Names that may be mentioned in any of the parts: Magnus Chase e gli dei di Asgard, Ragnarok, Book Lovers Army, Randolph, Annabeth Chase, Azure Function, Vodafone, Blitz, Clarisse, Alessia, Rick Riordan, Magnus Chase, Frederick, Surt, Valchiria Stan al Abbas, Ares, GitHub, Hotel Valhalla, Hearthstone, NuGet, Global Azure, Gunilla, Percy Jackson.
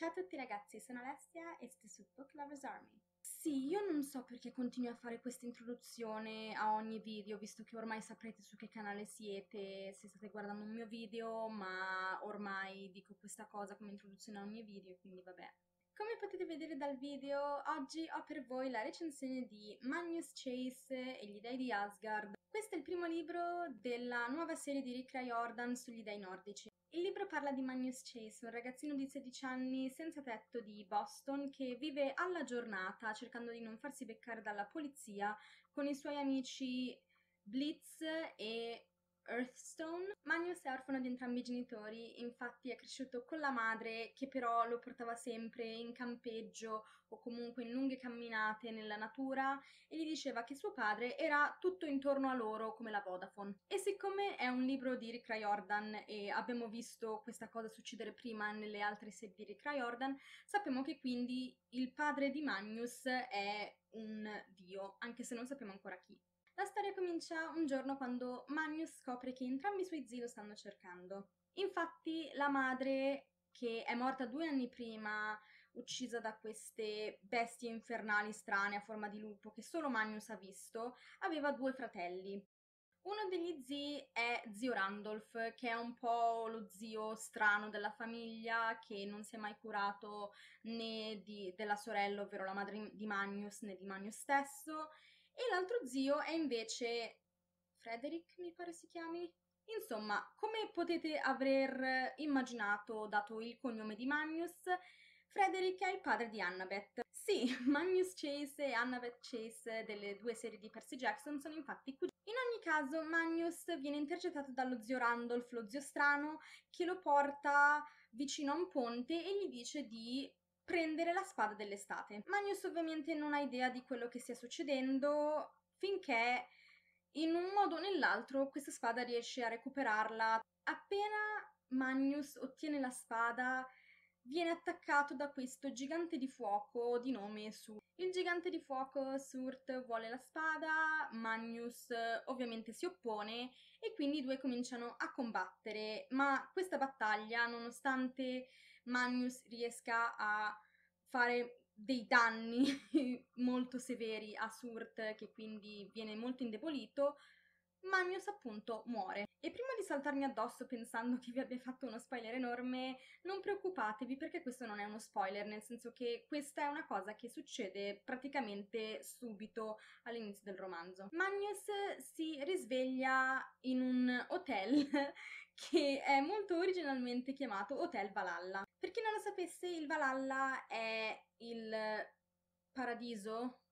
Ciao a tutti ragazzi, sono Alessia e siete su Book Lovers Army. Sì, io non so perché continuo a fare questa introduzione a ogni video, visto che ormai saprete su che canale siete, se state guardando un mio video, ma ormai dico questa cosa come introduzione a ogni video, quindi vabbè. Come potete vedere dal video, oggi ho per voi la recensione di Magnus Chase e gli dei di Asgard. Questo è il primo libro della nuova serie di Rick Riordan sugli dei nordici. Il libro parla di Magnus Chase, un ragazzino di 16 anni senza tetto di Boston che vive alla giornata cercando di non farsi beccare dalla polizia con i suoi amici Blitz e Hearthstone. Magnus è orfano di entrambi i genitori, infatti è cresciuto con la madre che però lo portava sempre in campeggio o comunque in lunghe camminate nella natura e gli diceva che suo padre era tutto intorno a loro come la Vodafone. E siccome è un libro di Rick Riordan e abbiamo visto questa cosa succedere prima nelle altre serie di Rick Riordan, sappiamo che quindi il padre di Magnus è un dio, anche se non sappiamo ancora chi. La storia comincia un giorno quando Magnus scopre che entrambi i suoi zii lo stanno cercando. Infatti la madre, che è morta 2 anni prima, uccisa da queste bestie infernali strane a forma di lupo che solo Magnus ha visto, aveva 2 fratelli. Uno degli zii è zio Randolph, che è un po' lo zio strano della famiglia, che non si è mai curato né della sorella, ovvero la madre di Magnus, né di Magnus stesso. E l'altro zio è invece Frederick, mi pare si chiami. Insomma, come potete aver immaginato, dato il cognome di Magnus, Frederick è il padre di Annabeth. Sì, Magnus Chase e Annabeth Chase delle 2 serie di Percy Jackson sono infatti cugini. In ogni caso, Magnus viene intercettato dallo zio Randolph, lo zio strano, che lo porta vicino a un ponte e gli dice di prendere la spada dell'estate. Magnus ovviamente non ha idea di quello che stia succedendo finché in un modo o nell'altro questa spada riesce a recuperarla. Appena Magnus ottiene la spada viene attaccato da questo gigante di fuoco di nome Surt. Il gigante di fuoco Surt vuole la spada, Magnus ovviamente si oppone e quindi i due cominciano a combattere, ma questa battaglia, nonostante Magnus riesca a fare dei danni molto severi a Surt, che quindi viene molto indebolito, Magnus appunto muore. E prima di saltarmi addosso pensando che vi abbia fatto uno spoiler enorme, non preoccupatevi perché questo non è uno spoiler, nel senso che questa è una cosa che succede praticamente subito all'inizio del romanzo. Magnus si risveglia in un hotel che è molto originalmente chiamato Hotel Valhalla. Per chi non lo sapesse, il Valhalla è il paradiso,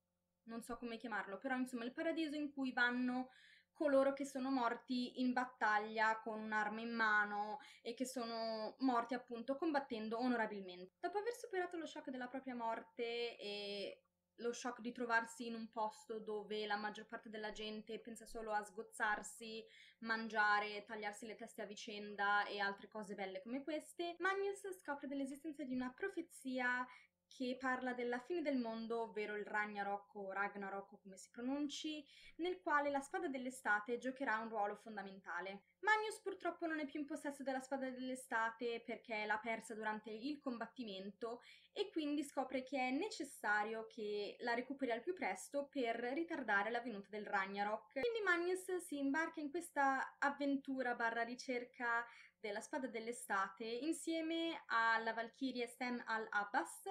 non so come chiamarlo, però insomma il paradiso in cui vanno coloro che sono morti in battaglia con un'arma in mano e che sono morti appunto combattendo onorabilmente. Dopo aver superato lo shock della propria morte e lo shock di trovarsi in un posto dove la maggior parte della gente pensa solo a sgozzarsi, mangiare, tagliarsi le teste a vicenda e altre cose belle come queste, Magnus scopre dell'esistenza di una profezia che parla della fine del mondo, ovvero il Ragnarok o Ragnarok come si pronunci, nel quale la spada dell'estate giocherà un ruolo fondamentale. Magnus purtroppo non è più in possesso della spada dell'estate perché l'ha persa durante il combattimento e quindi scopre che è necessario che la recuperi al più presto per ritardare la venuta del Ragnarok. Quindi Magnus si imbarca in questa avventura barra ricerca della spada dell'estate insieme alla Valchiria Stan al Abbas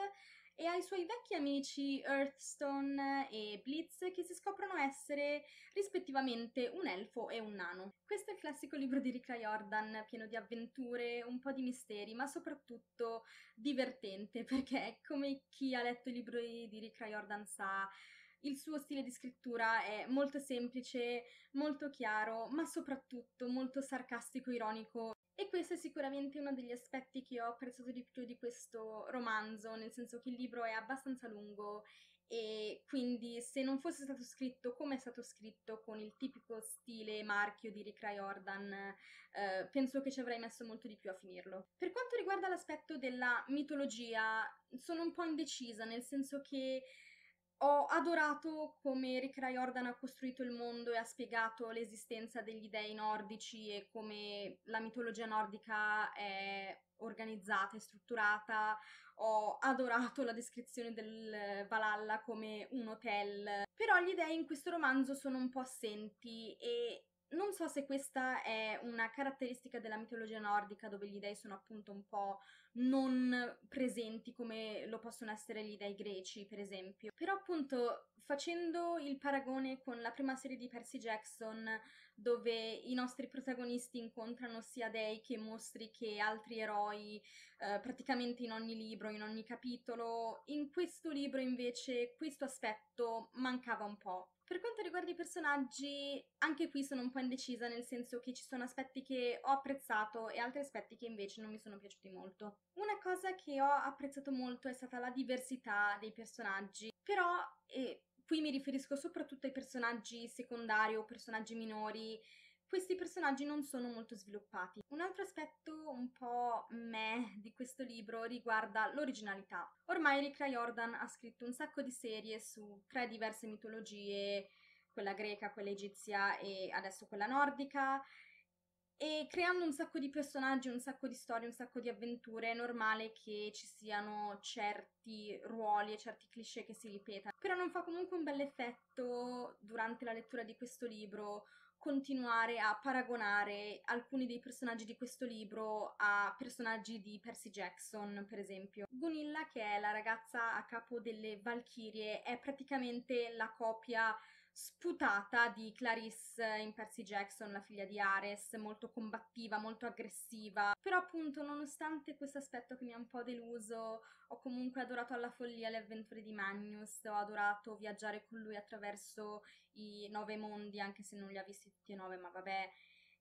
e ai suoi vecchi amici Hearthstone e Blitz, che si scoprono essere rispettivamente un elfo e un nano. Questo è il classico libro di Rick Riordan, pieno di avventure, un po' di misteri, ma soprattutto divertente, perché come chi ha letto i libri di Rick Riordan sa, il suo stile di scrittura è molto semplice, molto chiaro, ma soprattutto molto sarcastico, ironico. E questo è sicuramente uno degli aspetti che ho apprezzato di più di questo romanzo, nel senso che il libro è abbastanza lungo e quindi se non fosse stato scritto come è stato scritto, con il tipico stile marchio di Rick Riordan, penso che ci avrei messo molto di più a finirlo. Per quanto riguarda l'aspetto della mitologia, sono un po' indecisa, nel senso che ho adorato come Rick Riordan ha costruito il mondo e ha spiegato l'esistenza degli dei nordici e come la mitologia nordica è organizzata e strutturata. Ho adorato la descrizione del Valhalla come un hotel, però gli dei in questo romanzo sono un po' assenti e non so se questa è una caratteristica della mitologia nordica, dove gli dei sono appunto un po' non presenti come lo possono essere gli dei greci, per esempio. Però appunto, facendo il paragone con la prima serie di Percy Jackson, dove i nostri protagonisti incontrano sia dei che mostri che altri eroi, praticamente in ogni libro, in ogni capitolo, in questo libro invece questo aspetto mancava un po'. Per quanto riguarda i personaggi, anche qui sono un po' indecisa, nel senso che ci sono aspetti che ho apprezzato e altri aspetti che invece non mi sono piaciuti molto. Una cosa che ho apprezzato molto è stata la diversità dei personaggi, però, e qui mi riferisco soprattutto ai personaggi secondari o personaggi minori, questi personaggi non sono molto sviluppati. Un altro aspetto un po' meh di questo libro riguarda l'originalità. Ormai Rick Riordan ha scritto un sacco di serie su 3 diverse mitologie, quella greca, quella egizia e adesso quella nordica, e creando un sacco di personaggi, un sacco di storie, un sacco di avventure, è normale che ci siano certi ruoli e certi cliché che si ripetano. Però non fa comunque un bel effetto durante la lettura di questo libro continuare a paragonare alcuni dei personaggi di questo libro a personaggi di Percy Jackson, per esempio. Gunilla, che è la ragazza a capo delle Valchirie, è praticamente la copia sputata di Clarisse in Percy Jackson, la figlia di Ares, molto combattiva, molto aggressiva. Però appunto, nonostante questo aspetto che mi ha un po' deluso, ho comunque adorato alla follia le avventure di Magnus, ho adorato viaggiare con lui attraverso i 9 mondi, anche se non li ha visti tutti e 9, ma vabbè,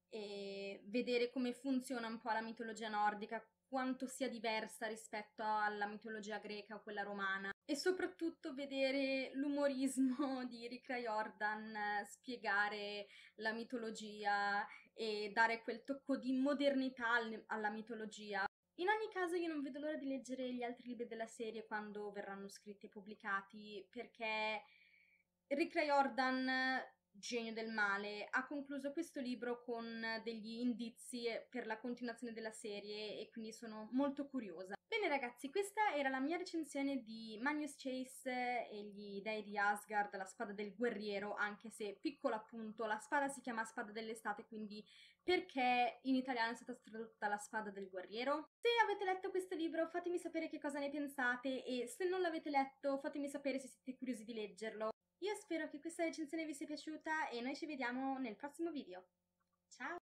e vedere come funziona un po' la mitologia nordica, quanto sia diversa rispetto alla mitologia greca o quella romana, e soprattutto vedere l'umorismo di Rick Riordan spiegare la mitologia e dare quel tocco di modernità alla mitologia. In ogni caso io non vedo l'ora di leggere gli altri libri della serie quando verranno scritti e pubblicati, perché Rick Riordan, genio del male, ha concluso questo libro con degli indizi per la continuazione della serie e quindi sono molto curiosa. Bene ragazzi, questa era la mia recensione di Magnus Chase e gli dei di Asgard, la spada del guerriero, anche se, piccolo appunto, la spada si chiama spada dell'estate, quindi perché in italiano è stata tradotta la spada del guerriero? Se avete letto questo libro fatemi sapere che cosa ne pensate, e se non l'avete letto fatemi sapere se siete curiosi di leggerlo. Io spero che questa recensione vi sia piaciuta e noi ci vediamo nel prossimo video. Ciao!